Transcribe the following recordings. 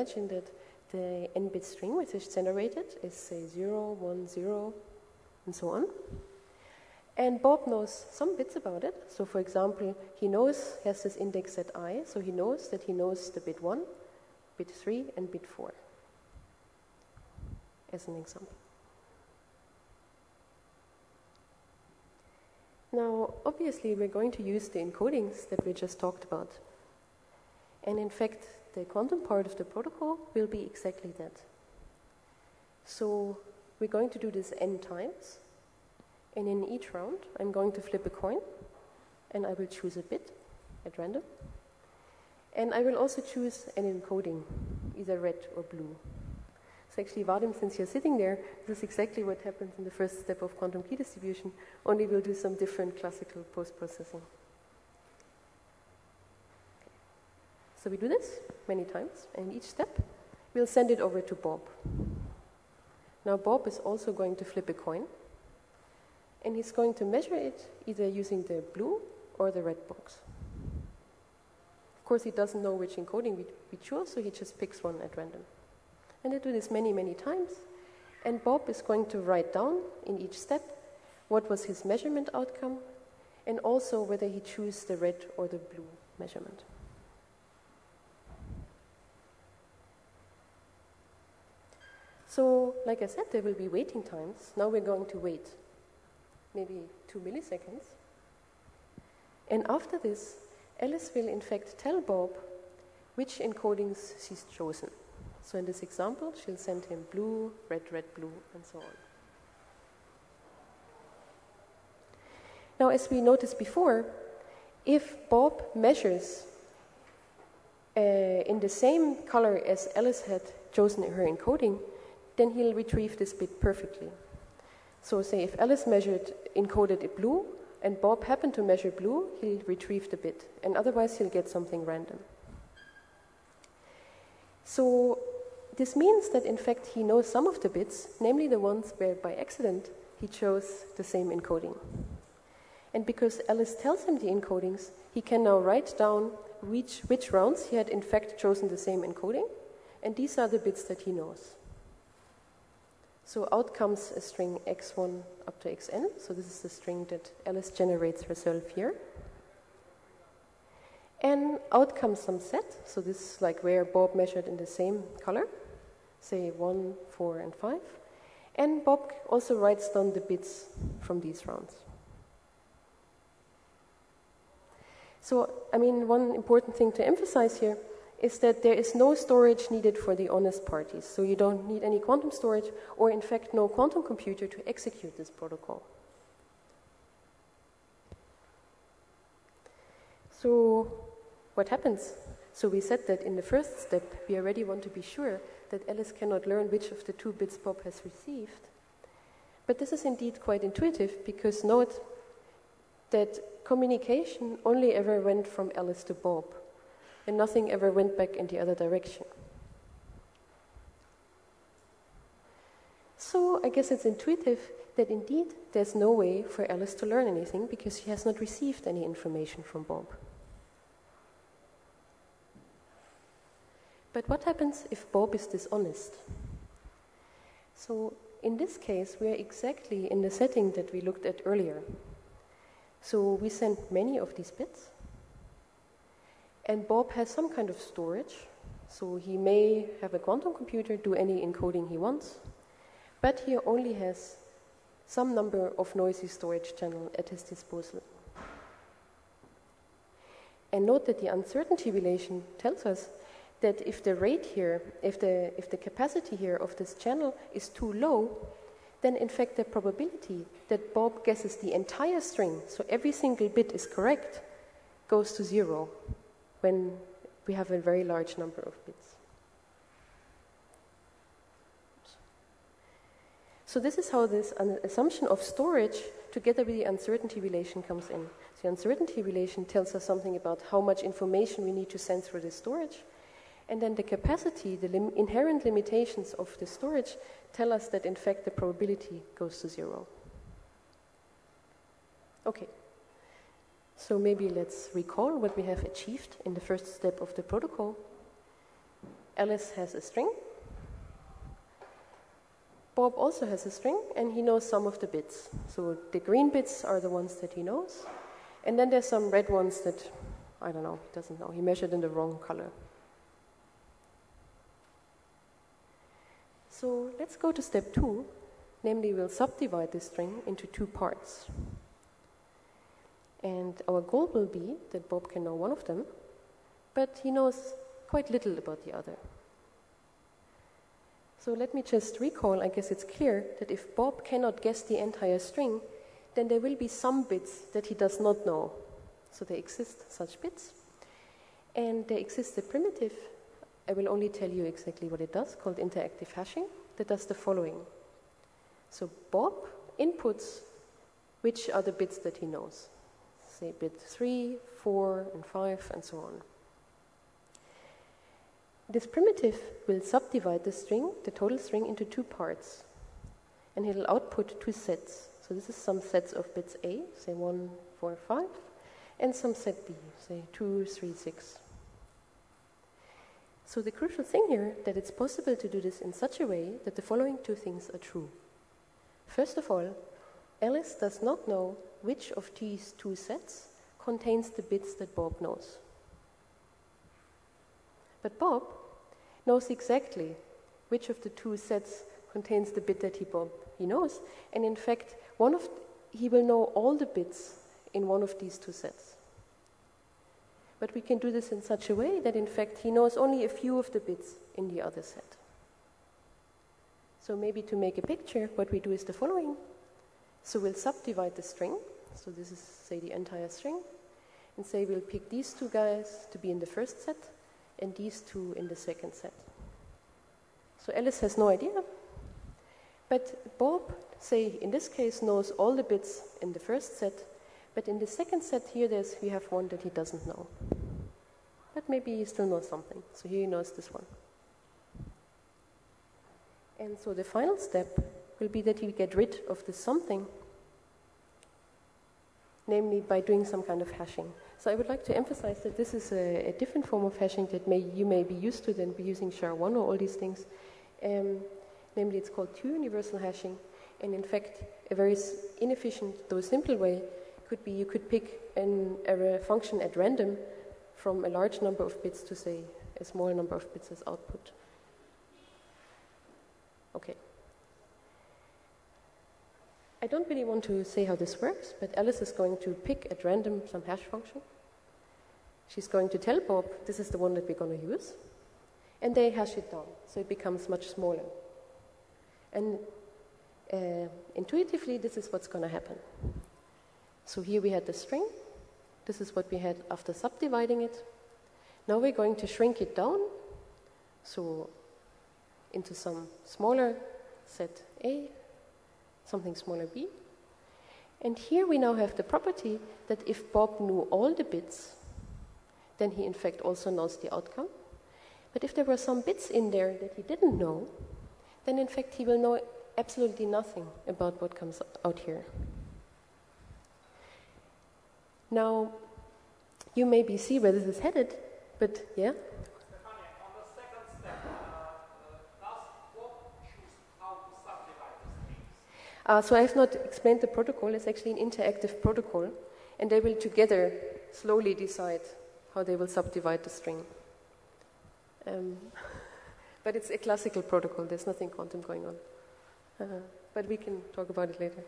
imagine that the n-bit string which is generated is, say, 0, 1, 0, and so on. And Bob knows some bits about it. So, for example, he knows, he has this index at I, so he knows that he knows the bit 1, bit 3, and bit 4, as an example. Now, obviously, we're going to use the encodings that we just talked about. And in fact, the quantum part of the protocol will be exactly that. So we're going to do this n times. And in each round, I'm going to flip a coin. And I will choose a bit at random. And I will also choose an encoding, either red or blue. So actually, Vadim, since you're sitting there, this is exactly what happens in the first step of quantum key distribution, only we'll do some different classical post-processing. So we do this many times, and each step, we'll send it over to Bob. Now Bob is also going to flip a coin, and he's going to measure it either using the blue or the red box. Of course, he doesn't know which encoding we chose, so he just picks one at random. And they do this many, many times. And Bob is going to write down in each step what was his measurement outcome, and also whether he chose the red or the blue measurement. So, like I said, there will be waiting times. Now we're going to wait maybe 2 milliseconds. And after this, Alice will in fact tell Bob which encodings she's chosen. So in this example, she'll send him blue, red, red, blue, and so on. Now, as we noticed before, if Bob measures in the same color as Alice had chosen her encoding, then he'll retrieve this bit perfectly. So say if Alice encoded it blue, and Bob happened to measure blue, he'll retrieve the bit. And otherwise, he'll get something random. So this means that, in fact, he knows some of the bits, namely the ones where, by accident, he chose the same encoding. And because Alice tells him the encodings, he can now write down which rounds he had, in fact, chosen the same encoding. And these are the bits that he knows. So out comes a string x1 up to xn. So this is the string that Alice generates herself here. And out comes some set, so this is like where Bob measured in the same color, say 1, 4, and 5. And Bob also writes down the bits from these rounds. So, I mean, one important thing to emphasize here is that there is no storage needed for the honest parties, so you don't need any quantum storage, or in fact no quantum computer to execute this protocol. So, what happens? So we said that in the first step, we already want to be sure that Alice cannot learn which of the 2 bits Bob has received. But this is indeed quite intuitive, because note that communication only ever went from Alice to Bob, and nothing ever went back in the other direction. So I guess it's intuitive that indeed there's no way for Alice to learn anything, because she has not received any information from Bob. But what happens if Bob is dishonest? So in this case, we are exactly in the setting that we looked at earlier. So we send many of these bits, and Bob has some kind of storage. So he may have a quantum computer do any encoding he wants, but he only has some number of noisy storage channels at his disposal. And note that the uncertainty relation tells us that if the rate here, if the capacity here of this channel is too low, then in fact the probability that Bob guesses the entire string, so every single bit is correct, goes to 0 when we have a very large number of bits. So this is how this assumption of storage together with the uncertainty relation comes in. So the uncertainty relation tells us something about how much information we need to send through the storage. And then the capacity, the inherent limitations of the storage tell us that in fact the probability goes to 0. Okay, so maybe let's recall what we have achieved in the first step of the protocol. Alice has a string. Bob also has a string, and he knows some of the bits. So the green bits are the ones that he knows. And then there's some red ones that, I don't know, he doesn't know. He measured in the wrong color. So let's go to step two. Namely, we'll subdivide this string into two parts. And our goal will be that Bob can know one of them, but he knows quite little about the other. So let me just recall, I guess it's clear, that if Bob cannot guess the entire string, then there will be some bits that he does not know. So there exist such bits. And there exists a primitive, I will only tell you exactly what it does, called interactive hashing, that does the following. So Bob inputs which are the bits that he knows. Say bit 3, 4, and 5, and so on. This primitive will subdivide the string, the total string, into two parts. And it'll output two sets. So this is some sets of bits A, say 1, 4, 5, and some set B, say 2, 3, 6. So the crucial thing here, that it's possible to do this in such a way that the following two things are true. First of all, Alice does not know which of these two sets contains the bits that Bob knows. But Bob knows exactly which of the two sets contains the bit that he knows, and in fact, he will know all the bits in one of these two sets. But we can do this in such a way that in fact he knows only a few of the bits in the other set. So maybe to make a picture, what we do is the following. So we'll subdivide the string, so this is, say, the entire string, and say we'll pick these two guys to be in the first set, and these two in the second set. So Alice has no idea, but Bob, say, in this case, knows all the bits in the first set, but in the second set here, we have one that he doesn't know. But maybe he still knows something, so here he knows this one. And so the final step will be that you get rid of this something, namely by doing some kind of hashing. So I would like to emphasize that this is a different form of hashing that you may be used to than using SHA-1 or all these things. Namely, it's called two-universal hashing, and in fact, a very inefficient, though simple way could be you could pick a function at random from a large number of bits to, say, a small number of bits as output. Okay. I don't really want to say how this works, but Alice is going to pick at random some hash function. She's going to tell Bob, this is the one that we're going to use, and they hash it down, so it becomes much smaller. And intuitively, this is what's going to happen. So here we had the string. This is what we had after subdividing it. Now we're going to shrink it down, so into some smaller set A, something smaller b. And here we now have the property that if Bob knew all the bits, then he in fact also knows the outcome. But if there were some bits in there that he didn't know, then in fact he will know absolutely nothing about what comes out here. Now, you maybe see where this is headed, but yeah? So I have not explained the protocol. It's actually an interactive protocol, and they will together slowly decide how they will subdivide the string. But it's a classical protocol. There's nothing quantum going on. But we can talk about it later.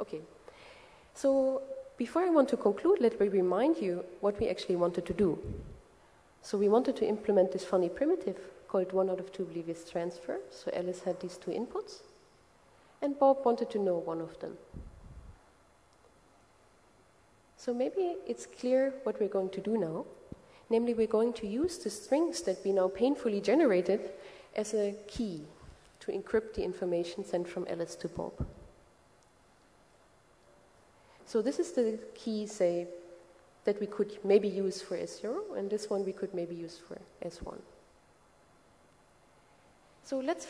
Okay. So before I want to conclude, let me remind you what we actually wanted to do. So we wanted to implement this funny primitive called 1 out of 2 Bliev's transfer. So Alice had these two inputs, and Bob wanted to know one of them. So maybe it's clear what we're going to do now. Namely, we're going to use the strings that we now painfully generated as a key to encrypt the information sent from Alice to Bob. So this is the key, say, that we could maybe use for S0, and this one we could maybe use for S1. So let's